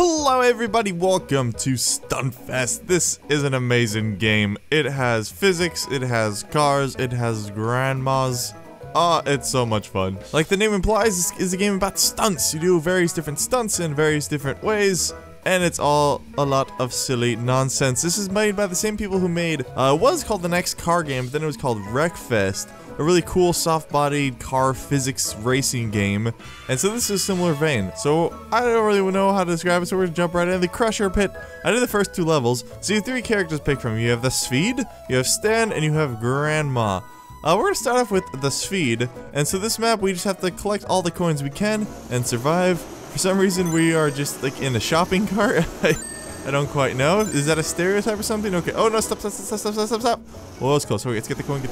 Hello everybody, welcome to Stuntfest. This is an amazing game. It has physics, it has cars, it has grandmas. It's so much fun. Like the name implies, this is a game about stunts. You do various different stunts in various different ways, and it's all a lot of silly nonsense. This is made by the same people who made, it was called the next car game, but then it was called Wreckfest. A really cool soft-bodied car physics racing game, and so this is a similar vein. So I don't really know how to describe it, so we're gonna jump right into the Crusher Pit. I did the first two levels, so you have three characters to pick from. You have the Speed, you have Stan, and you have Grandma. We're gonna start off with the Speed, and so this map we just have to collect all the coins we can and survive. For some reason we are just like in a shopping cart. I don't quite know. Is that a stereotype or something? Okay. Oh no, stop. Oh, it's close. Okay, let's get the coin.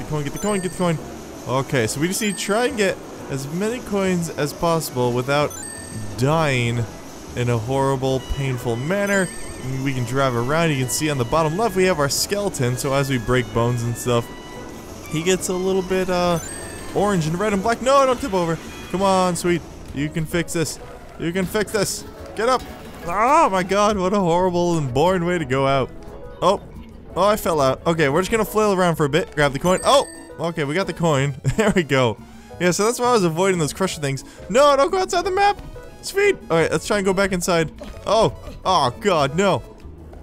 Okay, so we just need to try and get as many coins as possible without dying in a horrible, painful manner. We can drive around. You can see on the bottom left we have our skeleton, so as we break bones and stuff, he gets a little bit orange and red and black. No, don't tip over. Come on, sweet. You can fix this. You can fix this. Get up. Oh my god, what a horrible and boring way to go out. Oh, I fell out. Okay, we're just gonna flail around for a bit, grab the coin. Oh, okay, we got the coin. There we go. Yeah, so that's why I was avoiding those crusher things. No, don't go outside the map. Speed. All right, let's try and go back inside. Oh god, no.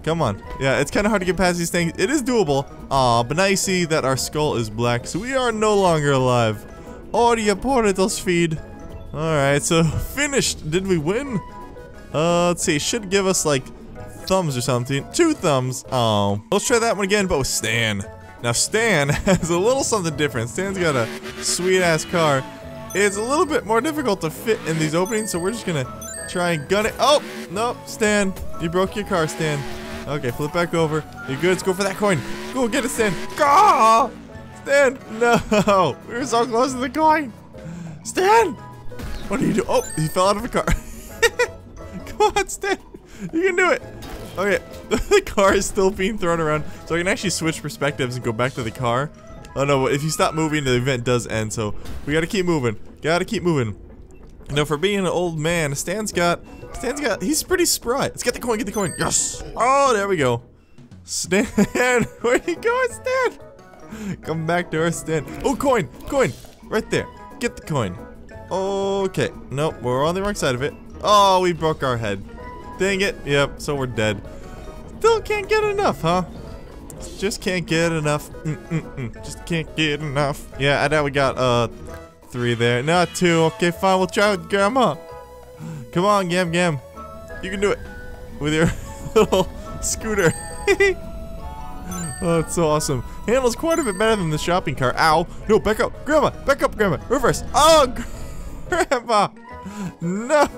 Come on. Yeah, it's kind of hard to get past these things. It is doable. But now you see that our skull is black, so we are no longer alive. Oh, you poor little Speed. All right, so finished. Did we win? Let's see, it should give us like thumbs or something. 2 thumbs. Oh, let's try that one again, but with Stan. Now Stan has a little something different. Stan's got a sweet ass car. It's a little bit more difficult to fit in these openings, so we're just gonna try and gun it. Oh no, Stan, you broke your car, Stan. Okay, flip back over. You're good. Let's go for that coin. Go get it, Stan. Go, Stan. No, we were so close to the coin. Stan, what do you do? Oh, he fell out of the car. Come on, Stan. You can do it. Okay, the car is still being thrown around, so I can actually switch perspectives and go back to the car. Oh no, if you stop moving, the event does end, so we gotta keep moving. Gotta keep moving. Now, for being an old man, Stan's got, he's pretty spry. Let's get the coin, get the coin. Yes. Oh, there we go. Stan, where'd he go, Stan? Come back to Earth, Stan. Oh, coin, right there. Get the coin. Okay, nope, we're on the wrong side of it. Oh, we broke our head. Dang it. Yep, so we're dead. Still can't get enough, huh? Just can't get enough. Just can't get enough. Yeah, I doubt we got 3 there. Not 2. Okay, fine. We'll try with Grandma. Come on, Gam Gam. You can do it with your little scooter. Oh, it's so awesome. Handles quite a bit better than the shopping cart. Ow. No, back up. Grandma. Back up, Grandma. Reverse. Oh, Grandma. No!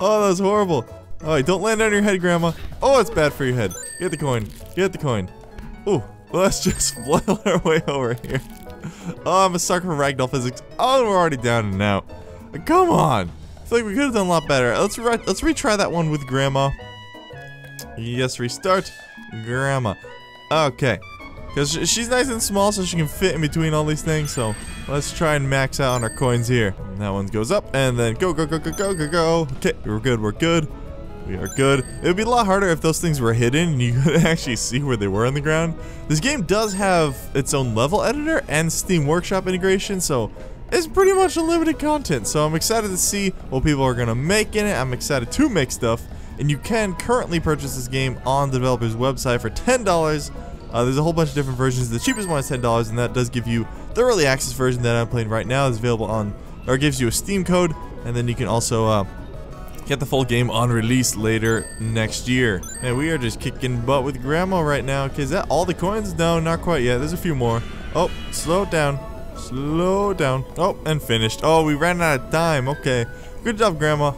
Oh, that was horrible. Alright, don't land on your head, Grandma. Oh, it's bad for your head. Get the coin. Get the coin. Ooh, let's just flail our way over here. Oh, I'm a sucker for ragdoll physics. Oh, we're already down and out. Come on! I feel like we could have done a lot better. Let's retry that one with Grandma. Yes, restart. Grandma. Okay. Because she's nice and small, so she can fit in between all these things, so let's try and max out on our coins here. And that one goes up, and then go. Okay, we're good. We are good. It would be a lot harder if those things were hidden and you could actually see where they were on the ground. This game does have its own level editor and Steam Workshop integration, so it's pretty much unlimited content. So I'm excited to see what people are going to make in it. I'm excited to make stuff, and you can currently purchase this game on the developer's website for $10. There's a whole bunch of different versions. The cheapest one is $10, and that does give you the early access version that I'm playing right now. Is available on, or gives you a Steam code, and then you can also get the full game on release later next year. And we are just kicking butt with Grandma right now. Okay, is that all the coins? No, not quite yet. There's a few more. Oh, slow down. Oh, and finished. Oh, we ran out of time. Okay, good job, Grandma.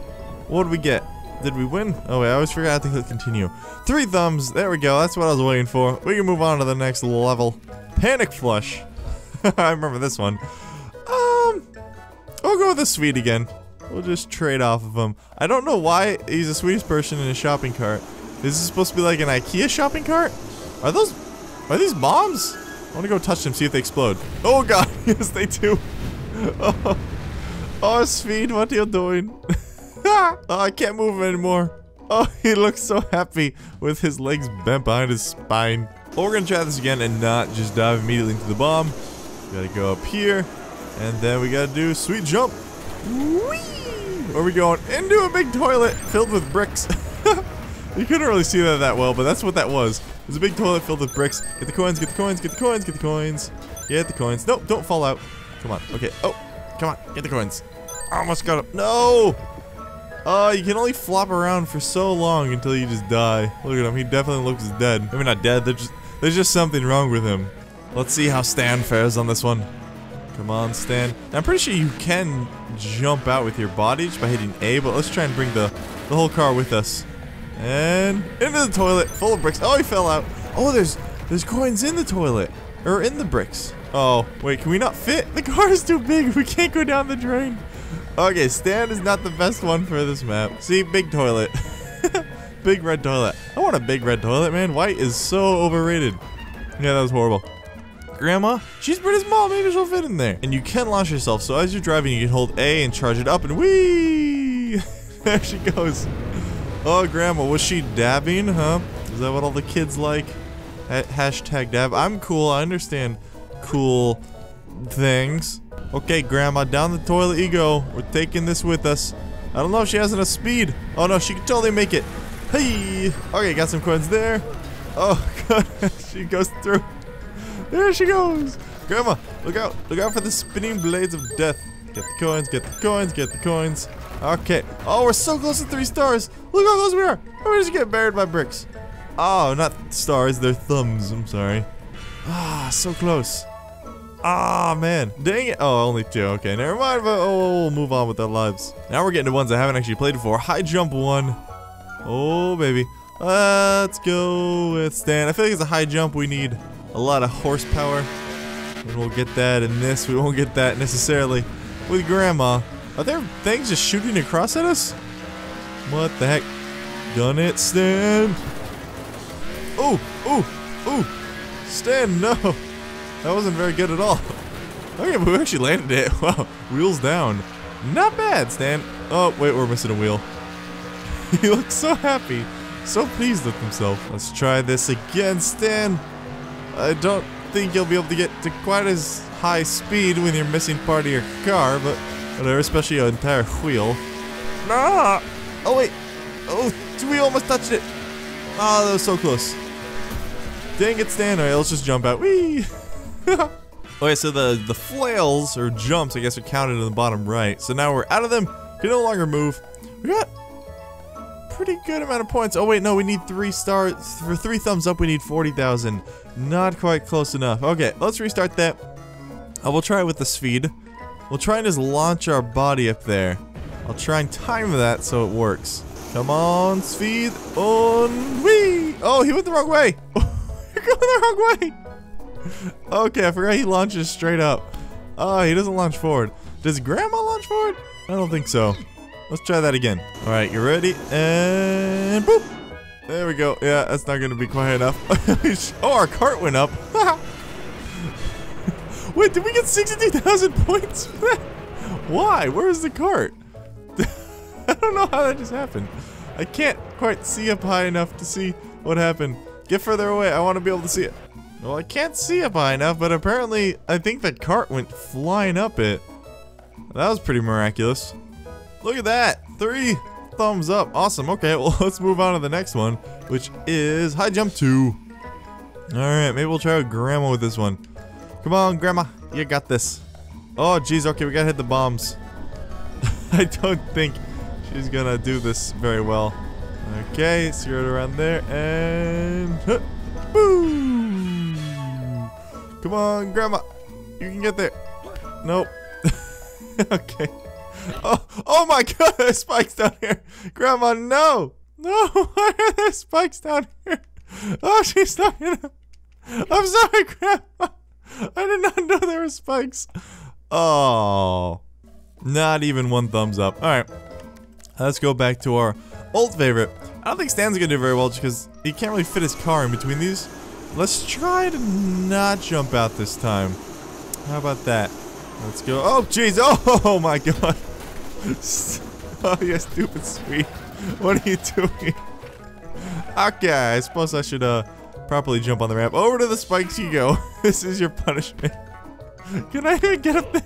What did we get? Did we win? Oh wait, I always forgot to click continue. 3 thumbs. There we go. That's what I was waiting for. We can move on to the next level. Panic Flush. I remember this one. We'll go with the Swede again. We'll just trade off of him. I don't know why he's a Swedish person in a shopping cart. Is this supposed to be like an IKEA shopping cart? Are these bombs? I want to go touch them, see if they explode. Oh god, yes they do. Oh Swede, what are you doing? Oh, I can't move anymore. Oh, he looks so happy with his legs bent behind his spine. Well, we're gonna try this again and not just dive immediately into the bomb. We gotta go up here, and then we gotta do sweet jump. Whee! Or we going into a big toilet filled with bricks. You couldn't really see that well, but that's what that was. It was a big toilet filled with bricks. Get the coins, get the coins, get the coins, get the coins. Get the coins. Nope, don't fall out. Come on, okay. Oh, come on, get the coins. I almost got him. No! You can only flop around for so long until you just die. Look at him, he definitely looks dead. I mean, not dead, there's just something wrong with him. Let's see how Stan fares on this one. Come on, Stan. Now, I'm pretty sure you can jump out with your body just by hitting A, but let's try and bring the whole car with us. And into the toilet, full of bricks. Oh, he fell out. Oh, there's coins in the toilet, or in the bricks. Oh, wait, can we not fit? The car is too big. We can't go down the drain. Okay, Stan is not the best one for this map. See, big toilet. Big red toilet. I want a big red toilet, man. White is so overrated. Yeah, that was horrible. Grandma, she's pretty small, maybe she'll fit in there. And you can launch yourself, so as you're driving, you can hold A and charge it up, and whee! There she goes. Oh, Grandma, was she dabbing, huh? Is that what all the kids like? Hashtag dab. I'm cool, I understand cool things. Okay, Grandma, down the toilet you go. We're taking this with us. I don't know if she has enough speed. Oh, no, she can totally make it. Hey! Okay, got some coins there. Oh, God, she goes through. There she goes! Grandma, look out! Look out for the spinning blades of death! Get the coins, get the coins, get the coins! Okay. Oh, we're so close to 3 stars! Look how close we are! We're just getting buried by bricks. Oh, not stars, they're thumbs, I'm sorry. Ah, so close. Ah, man. Dang it! Oh, only 2, okay, never mind, but oh, we'll move on with our lives. Now we're getting to ones I haven't actually played before. High jump 1. Oh, baby. Let's go with Stan. I feel like it's a high jump we need. A lot of horsepower, and we'll get that in this. We won't get that necessarily with Grandma. Are there things just shooting across at us? What the heck? Done it, Stan. Ooh, ooh, ooh. Stan, no. That wasn't very good at all. Okay, but we actually landed it. Wow, wheels down. Not bad, Stan. Oh, wait, we're missing a wheel. He looks so happy. So pleased with himself. Let's try this again, Stan. I don't think you'll be able to get to quite as high speed when you're missing part of your car, but whatever, especially an entire wheel. Nah! Oh, wait. Oh, we almost touched it. Ah, oh, that was so close. Dang it, Stan. All right, let's just jump out. Whee! Okay, so the flails, or jumps, I guess, are counted in the bottom right. So now we're out of them. Can no longer move. We got pretty good amount of points. Oh wait, no, we need 3 stars. For 3 thumbs up, we need 40,000. Not quite close enough. Okay, let's restart that. We'll try it with the speed. We'll try and just launch our body up there. I'll try and time that so it works. Come on, speed on. Whee! Oh, he went the wrong way. You're going the wrong way. Okay, I forgot he launches straight up. Oh, he doesn't launch forward. Does Grandma launch forward? I don't think so. Let's try that again. All right, you ready? And boop! There we go. Yeah, that's not gonna be quite enough. Oh, our cart went up. Wait, did we get 62,000 points for that? Why? Where is the cart? I don't know how that just happened. I can't quite see up high enough to see what happened. Get further away. I want to be able to see it. Well, I can't see up high enough, but apparently I think that cart went flying up it. That was pretty miraculous. Look at that! 3 thumbs up. Awesome. Okay, well, let's move on to the next one, which is high jump 2. Alright, maybe we'll try with Grandma with this one. Come on, Grandma. You got this. Oh, geez. Okay, we gotta hit the bombs. I don't think she's gonna do this very well. Okay, screw it around there, and boom! Come on, Grandma. You can get there. Nope. Okay. Oh my God, there's spikes down here. Grandma, no. No, why are there spikes down here? Oh, she's not gonna. I'm sorry, Grandma. I did not know there were spikes. Oh, not even 1 thumbs up. All right, let's go back to our old favorite. I don't think Stan's gonna do very well just because he can't really fit his car in between these. Let's try to not jump out this time. How about that? Let's go. Oh, jeez. Oh, my God. Oh, you stupid sweet. What are you doing? Okay, I suppose I should properly jump on the ramp. Over to the spikes you go. This is your punishment. Can I even get up there?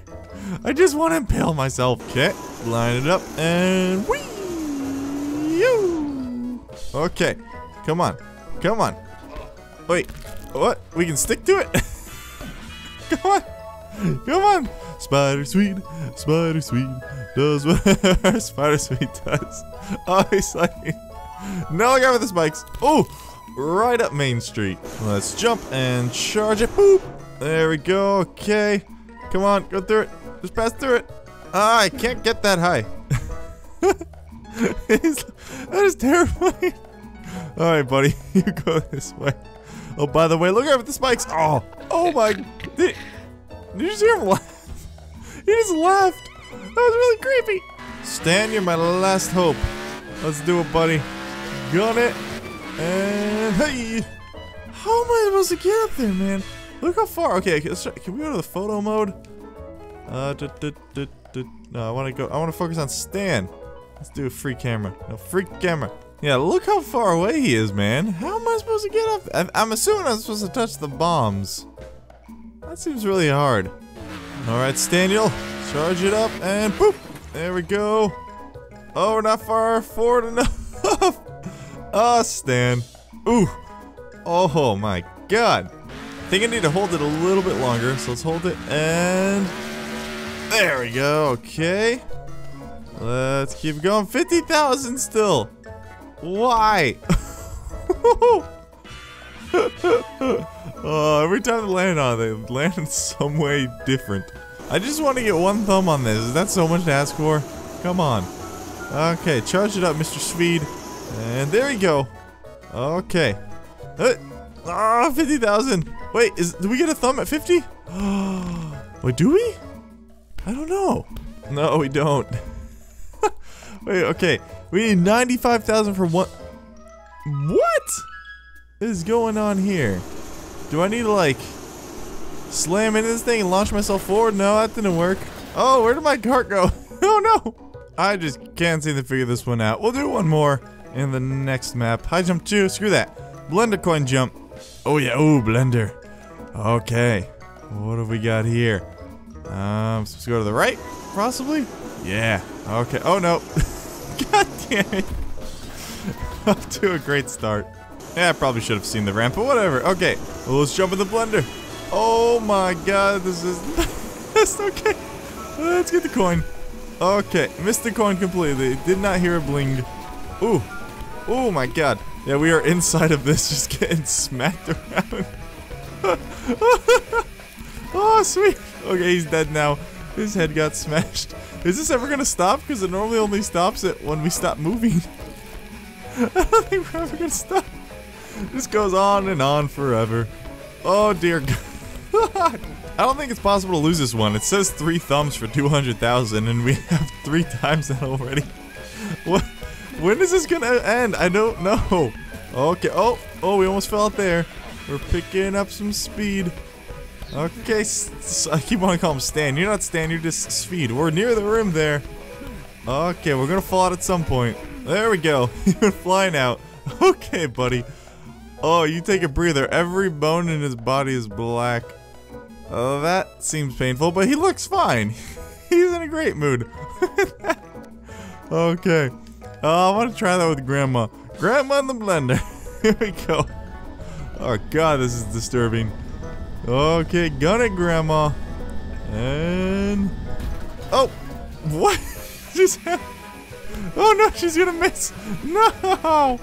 I just want to impale myself. Okay, line it up and whee! Okay, come on, come on. Wait, what? We can stick to it? Come on, come on. Spider Sweet does what Spider Sweet does. Oh, he's like, no, I got with the spikes. Oh, right up Main Street. Let's jump and charge it. Boop. There we go. Okay, come on, go through it. Just pass through it. Ah, I can't get that high. That is terrifying. All right, buddy, you go this way. Oh, by the way, look out for the spikes. Oh, oh my! Did you just hear him laugh? He just laughed. That was really creepy. Stan, you're my last hope. Let's do it, buddy. Gun it. And hey, how am I supposed to get up there, man? Look how far. Okay, let's try. Can we go to the photo mode? No, I want to go. I want to focus on Stan. Let's do a free camera. No, free camera. Yeah, look how far away he is, man. How am I supposed to get up? I'm assuming I'm supposed to touch the bombs. That seems really hard. Alright, Staniel. Charge it up and boop. There we go. Oh, we're not far forward enough. Oh, Stan. Ooh. Oh my god. I think I need to hold it a little bit longer. So let's hold it and... There we go. Okay. Let's keep going. 50,000 still. Why? Every time they land on it, they land in some way different. I just want to get one thumb on this. Is that so much to ask for? Come on. Okay, charge it up, Mr. Swede. And there we go. Okay. 50,000. Wait, do we get a thumb at 50? Wait, do we? I don't know. No, we don't. Wait, okay. We need 95,000 for one. What is going on here? Do I need to like slam into this thing and launch myself forward? No, that didn't work. Oh, where did my cart go? Oh no! I just can't seem to figure this one out. We'll do one more in the next map. High jump 2. Screw that. Blender coin jump. Oh yeah. Oh, blender. Okay. What have we got here? Supposed to go to the right, possibly. Yeah. Okay. Oh no. God damn it. Up to a great start. Yeah, I probably should have seen the ramp, but whatever. Okay, well, let's jump in the blender. Oh my god, this is nice. Okay, let's get the coin. Okay, missed the coin completely. Did not hear a bling. Ooh. Oh my god. Yeah, we are inside of this, just getting smacked around. Oh, sweet. Okay, he's dead now. His head got smashed. Is this ever gonna stop? Because it normally only stops it when we stop moving. I don't think we're ever gonna stop. This goes on and on forever. Oh dear god. I don't think it's possible to lose this one. It says 3 thumbs for 200,000 and we have 3 times that already. What? When is this gonna end? I don't know. Okay, oh, we almost fell out there. We're picking up some speed. Okay, I keep wanting to call him Stan. You're not Stan, you're just Speed. We're near the rim there. Okay, we're gonna fall out at some point. There we go. You're flying out. Okay, buddy. Oh, you take a breather. Every bone in his body is black. Oh, that seems painful, but he looks fine. He's in a great mood. Okay. I want to try that with Grandma. Grandma in the blender. Here we go. Oh, God, this is disturbing. Okay, gun it, Grandma. And... Oh! What? Just happened? Oh, no, she's gonna miss. No!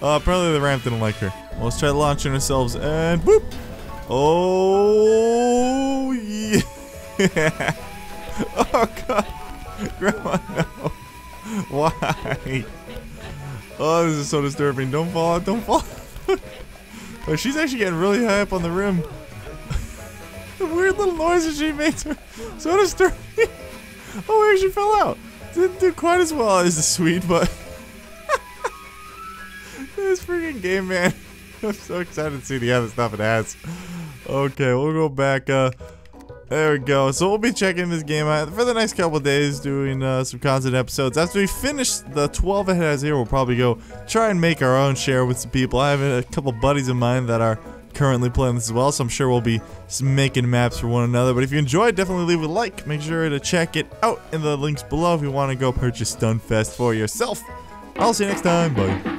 Apparently the ramp didn't like her. Well, let's try launching ourselves and boop! Oh, yeah! Oh, God. Grandma, no. Why? Oh, this is so disturbing. Don't fall out, don't fall out. Oh, she's actually getting really high up on the rim. The weird little noises she makes are so disturbing. Oh, where she fell out. Didn't do quite as well as the Swede, but... This freaking game, man. I'm so excited to see the other stuff it has. Okay, we'll go back. There we go. So we'll be checking this game out for the next couple days, doing some content episodes. After we finish the 12 it has here, we'll probably go try and make our own share with some people. I have a couple buddies of mine that are currently playing this as well, so I'm sure we'll be making maps for one another. But if you enjoyed, definitely leave a like. Make sure to check it out in the links below if you want to go purchase Stuntfest for yourself. I'll see you next time. Bye.